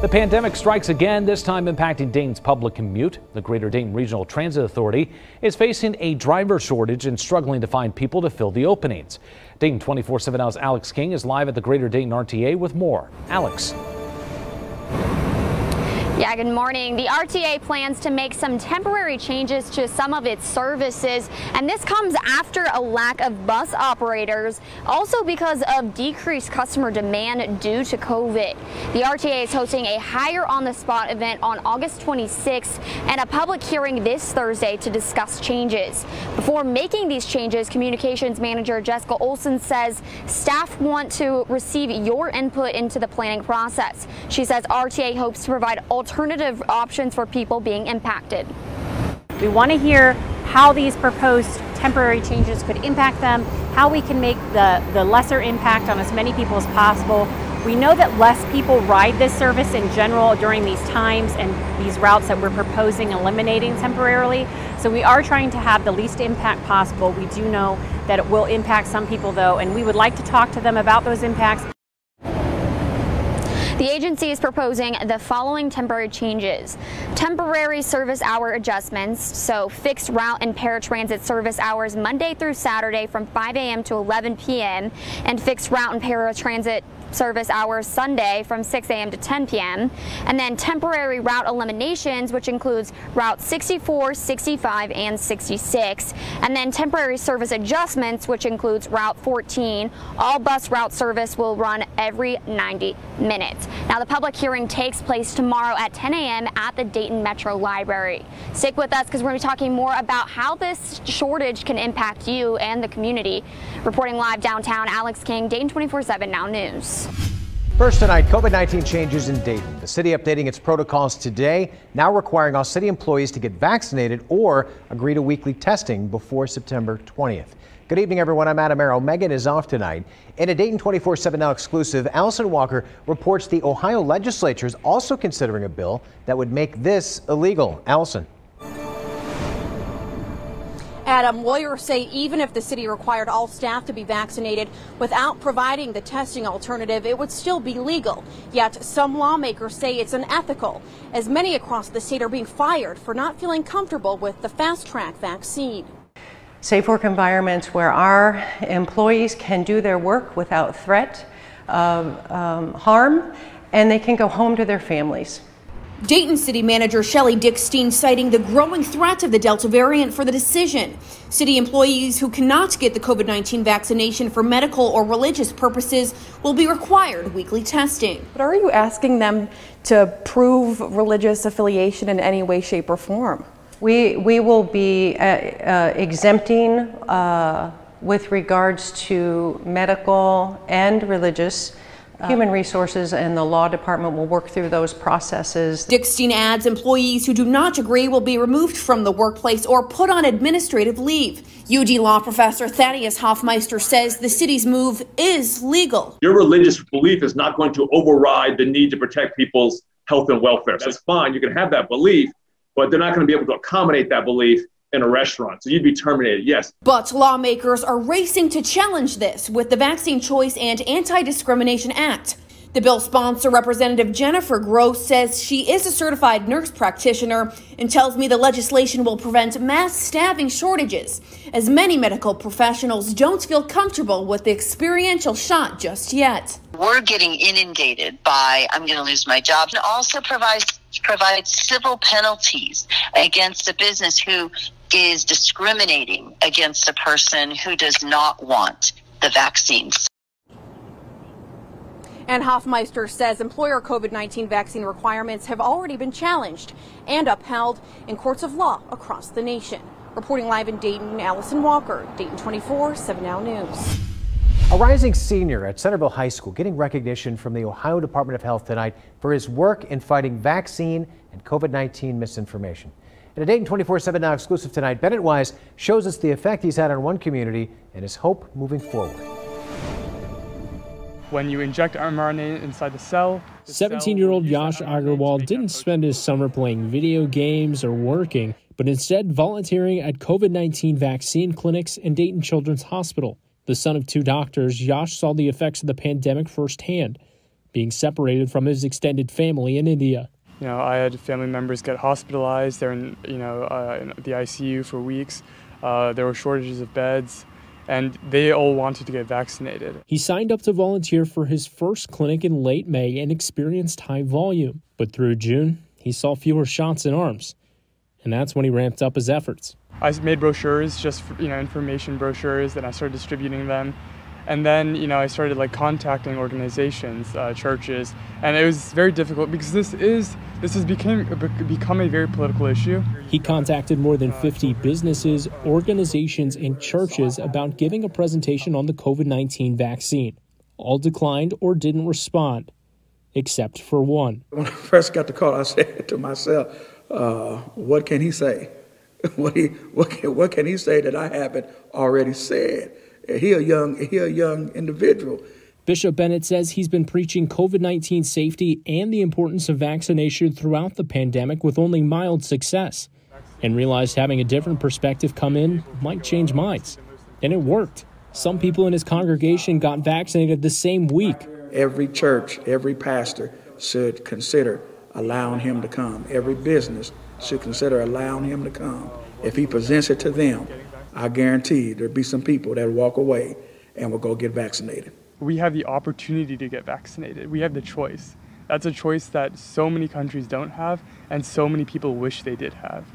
The pandemic strikes again, this time impacting Dayton's public commute. The Greater Dayton Regional Transit Authority is facing a driver shortage and struggling to find people to fill the openings. Dayton 24/7 Now's Alex King is live at the Greater Dayton RTA with more. Alex. Yeah, good morning. The RTA plans to make some temporary changes to some of its services, and this comes after a lack of bus operators, also because of decreased customer demand due to COVID. The RTA is hosting a hire on the spot event on August 26th and a public hearing this Thursday to discuss changes. Before making these changes, communications manager Jessica Olson says staff want to receive your input into the planning process. She says RTA hopes to provide alternative options for people being impacted. We want to hear how these proposed temporary changes could impact them, how we can make the lesser impact on as many people as possible. We know that less people ride this service in general during these times and these routes that we're proposing eliminating temporarily. So we are trying to have the least impact possible. We do know that it will impact some people though, and we would like to talk to them about those impacts. The agency is proposing the following temporary changes: temporary service hour adjustments, so fixed route and paratransit service hours Monday through Saturday from 5 a.m. to 11 p.m. and fixed route and paratransit service hours Sunday from 6 a.m. to 10 p.m. and then temporary route eliminations, which includes route 64, 65 and 66, and then temporary service adjustments, which includes route 14. All bus route service will run every 90 minutes. Now, the public hearing takes place tomorrow at 10 a.m. at the Dayton Metro Library. Stick with us because we're going to be talking more about how this shortage can impact you and the community. Reporting live downtown, Alex King, Dayton 24/7 Now News. First tonight, COVID-19 changes in Dayton. The city updating its protocols today, now requiring all city employees to get vaccinated or agree to weekly testing before September 20th. Good evening, everyone. I'm Adam Arrow. Megan is off tonight. In a Dayton 24/7 Now exclusive, Allison Walker reports the Ohio legislature is also considering a bill that would make this illegal. Allison. Adam, lawyers say even if the city required all staff to be vaccinated without providing the testing alternative, it would still be legal. Yet some lawmakers say it's unethical, as many across the state are being fired for not feeling comfortable with the fast-track vaccine. Safe work environments where our employees can do their work without threat of harm, and they can go home to their families. Dayton City Manager Shelley Dickstein citing the growing threat of the Delta variant for the decision. City employees who cannot get the COVID-19 vaccination for medical or religious purposes will be required weekly testing. But are you asking them to prove religious affiliation in any way, shape, or form? We will be exempting with regards to medical and religious. Human Resources and the Law Department will work through those processes. Dickstein adds employees who do not agree will be removed from the workplace or put on administrative leave. UD Law Professor Thaddeus Hoffmeister says the city's move is legal. Your religious belief is not going to override the need to protect people's health and welfare. So that's fine, you can have that belief, but they're not going to be able to accommodate that belief in a restaurant, so you'd be terminated, yes. But lawmakers are racing to challenge this with the Vaccine Choice and Anti-Discrimination Act. The bill sponsor, Representative Jennifer Gross, says she is a certified nurse practitioner and tells me the legislation will prevent mass staffing shortages, as many medical professionals don't feel comfortable with the experiential shot just yet. We're getting inundated by, I'm going to lose my job, and also provides civil penalties against a business who is discriminating against a person who does not want the vaccines. And Hoffmeister says employer COVID-19 vaccine requirements have already been challenged and upheld in courts of law across the nation. Reporting live in Dayton, Allison Walker, Dayton 24/7 Now News. A rising senior at Centerville High School getting recognition from the Ohio Department of Health tonight for his work in fighting vaccine and COVID-19 misinformation. In a Dayton 24/7 Now exclusive tonight, Bennett Wise shows us the effect he's had on one community and his hope moving forward. When you inject mRNA inside the cell... 17-year-old Yash Agarwal didn't spend his summer playing video games or working, but instead volunteering at COVID-19 vaccine clinics in Dayton Children's Hospital. The son of two doctors, Yash saw the effects of the pandemic firsthand. being separated from his extended family in India. You know, I had family members get hospitalized. They're in, in the ICU for weeks. There were shortages of beds, and they all wanted to get vaccinated. He signed up to volunteer for his first clinic in late May and experienced high volume. But through June, he saw fewer shots in arms, and that's when he ramped up his efforts. I made brochures, just for, information brochures, and I started distributing them. And then, I started contacting organizations, churches, and it was very difficult because this has become a very political issue. He contacted more than 50 businesses, organizations, and churches about giving a presentation on the COVID-19 vaccine. All declined or didn't respond, except for one. When I first got the call, I said to myself, what can he say? What can he say that I haven't already said? He a young individual. Bishop Bennett says he's been preaching COVID-19 safety and the importance of vaccination throughout the pandemic with only mild success, and realized having a different perspective come in might change minds. And it worked. Some people in his congregation got vaccinated the same week. Every church, every pastor should consider allowing him to come. Every business should consider allowing him to come. If he presents it to them, I guarantee there'll be some people that walk away and will go get vaccinated. We have the opportunity to get vaccinated. We have the choice. That's a choice that so many countries don't have and so many people wish they did have.